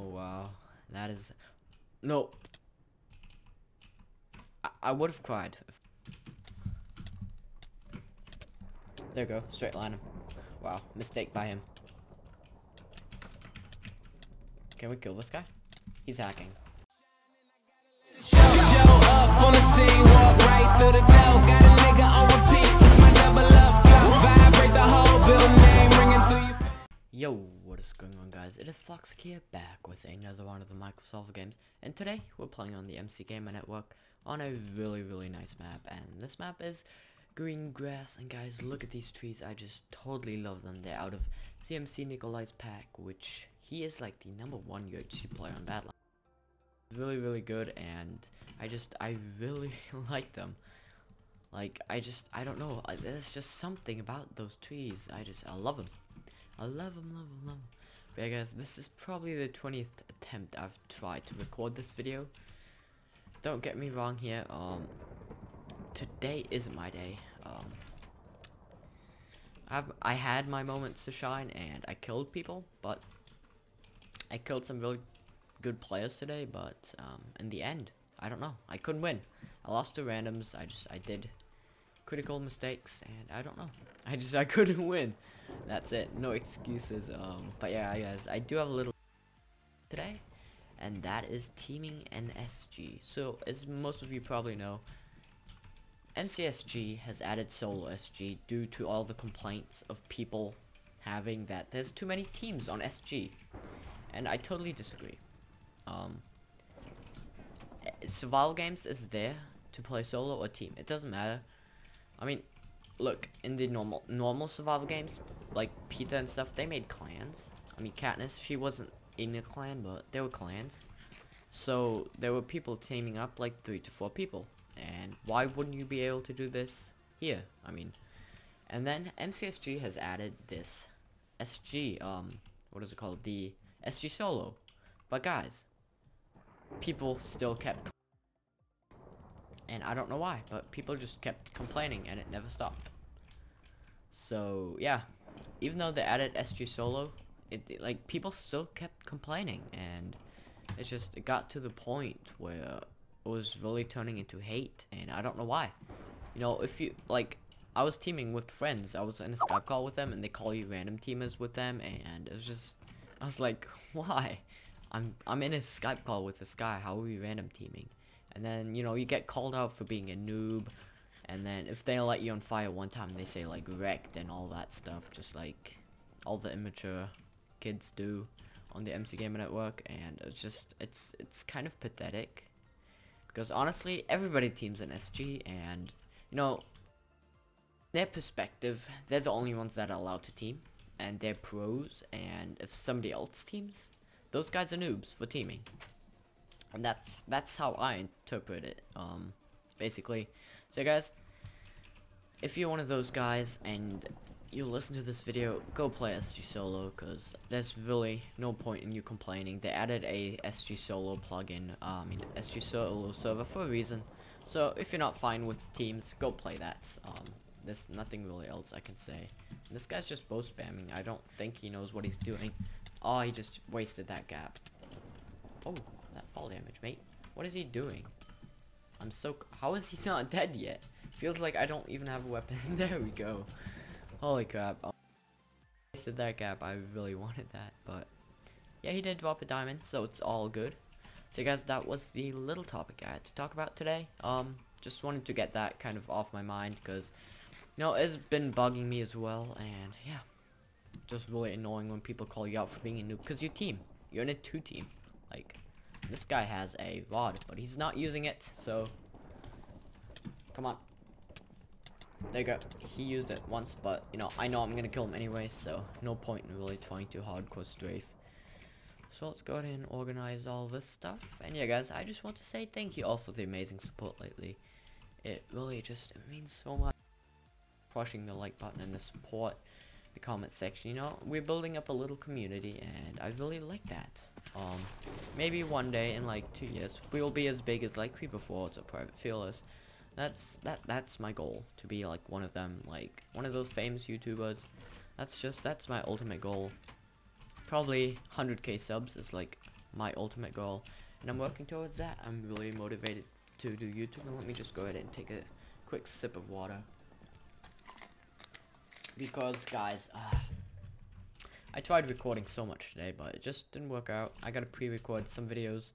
Oh wow, that is no. I would have cried. There we go, straight line him. Wow, mistake by him. Can we kill this guy? He's hacking. Show up on the scene, walk right through the door. Got a nigga on repeat. It's my double up flow. Vibrate the whole building, name ringing through your. Yo, what is going on, guys? It is Floxic here, back with another one of the Microsoft games, and today we're playing on the MC Gamer Network on a really nice map, and this map is green grass. And guys, look at these trees. I just totally love them. They're out of CMC Nikolai's pack, which he is like the #1 UHC player on Badlands. Really good, and I really like them. Like I don't know, there's just something about those trees. I love them. I love them. But yeah guys, this is probably the 20th attempt I've tried to record this video. Don't get me wrong here, today isn't my day. I had my moments to shine, and I killed people, but I killed some really good players today, but in the end, I don't know, I couldn't win. I lost to randoms. I did critical mistakes, and I don't know, I couldn't win. That's it, no excuses. But yeah guys, I do have a little today, and that is teaming MCSG. So as most of you probably know, MCSG has added solo SG due to all the complaints of people having that there's too many teams on SG, and I totally disagree. Survival games is there to play solo or team. It doesn't matter. I mean, look, in the normal survival games, like PETA and stuff, they made clans. I mean, Katniss, she wasn't in a clan, but there were clans. So there were people teaming up like 3 to 4 people. And why wouldn't you be able to do this here? I mean, and then MCSG has added this SG, what is it called? The SG solo. But guys, people still kept, and I don't know why, but people just kept complaining, and it never stopped. So yeah, even though they added SG solo, it like people still kept complaining, and it got to the point where it was really turning into hate, and I don't know why. You know, if you like, I was teaming with friends, I was in a Skype call with them, and they call you random teamers with them, and it was just, I was like, why? I'm in a Skype call with this guy, how are we random teaming? And then, you know, you get called out for being a noob, and then if they light you on fire one time, they say like wrecked and all that stuff, just like all the immature kids do on the MC Gamer Network. And it's kind of pathetic, because honestly, everybody teams in SG, and you know, their perspective, they're the only ones that are allowed to team, and they're pros, and if somebody else teams, those guys are noobs for teaming. And that's how I interpret it, basically. So guys, if you're one of those guys and you listen to this video, go play SG solo, because there's really no point in you complaining. They added a SG solo plugin, SG solo server for a reason. So if you're not fine with teams, go play that. There's nothing really else I can say. This guy's just bow spamming. I don't think he knows what he's doing. Oh, he just wasted that gap. Oh, that fall damage, mate. What is he doing? How is he not dead yet? Feels like I don't even have a weapon. There we go. Holy crap. I wasted that gap. I really wanted that, but yeah, he did drop a diamond, so it's all good. So guys, that was the little topic I had to talk about today. Just wanted to get that kind of off my mind, because you know, it's been bugging me as well, and yeah, just really annoying when people call you out for being a noob, because you're in a 2-team. Like, this guy has a rod, but he's not using it, so come on. There you go. He used it once, but you know, I know I'm gonna kill him anyway, so no point in really trying to hardcore strafe. So let's go ahead and organize all this stuff. And yeah guys, I just want to say thank you all for the amazing support lately. It really just, it means so much. Crushing the like button and the support, the comment section, you know, we're building up a little community, and I really like that. Maybe one day in like 2 years, we'll be as big as like Creeperfarts or Private Fearless. That's my goal, to be like one of them, like one of those famous YouTubers. That's my ultimate goal. Probably 100k subs is like my ultimate goal, and I'm working towards that. I'm really motivated to do YouTube, and let me just go ahead and take a quick sip of water. Because, guys, I tried recording so much today, but it just didn't work out. I gotta pre-record some videos.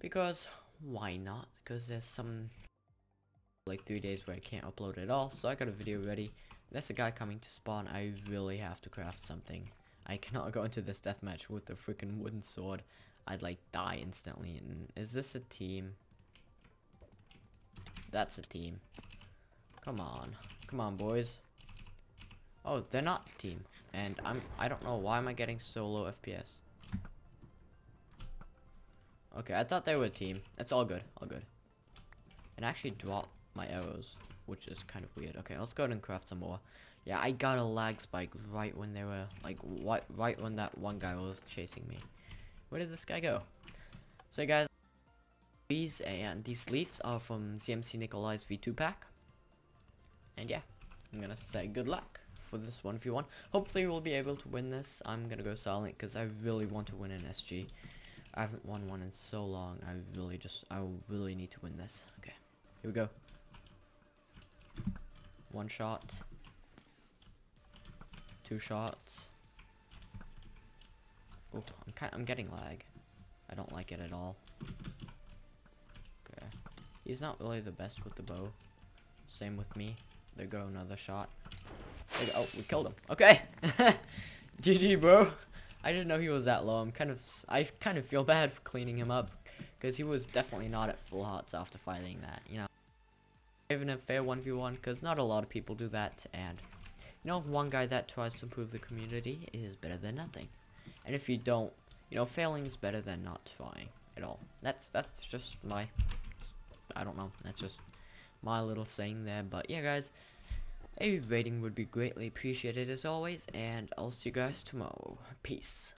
Because, why not? Because there's some, like, 3 days where I can't upload at all, so I got a video ready. That's a guy coming to spawn. I really have to craft something. I cannot go into this deathmatch with a freaking wooden sword. I'd, like, die instantly. And is this a team? That's a team. Come on. Come on, boys. Oh, they're not a team. And I don't know, why am I getting so low FPS? Okay, I thought they were a team. It's all good, all good. And I actually dropped my arrows, which is kind of weird. Okay, let's go ahead and craft some more. Yeah, I got a lag spike right when they were, like, right when that one guy was chasing me. Where did this guy go? So, guys, these and these leaves are from CMC Nikolai's V2 pack. And yeah, I'm gonna say good luck for this 1v1. Hopefully, we'll be able to win this. I'm gonna go silent because I really want to win an SG. I haven't won one in so long. I really need to win this. Okay, here we go. One shot. Two shots. Oh, I'm getting lag. I don't like it at all. Okay, he's not really the best with the bow. Same with me. There go another shot. There go. Oh, we killed him. Okay, GG, bro. I didn't know he was that low. I kind of feel bad for cleaning him up, because he was definitely not at full hearts after fighting that, you know. Even a fair 1v1, because not a lot of people do that, and, you know, one guy that tries to improve the community is better than nothing. And if you don't, you know, failing is better than not trying at all. That's just my, I don't know, that's just my little saying there, but yeah, guys. A rating would be greatly appreciated as always, and I'll see you guys tomorrow. Peace.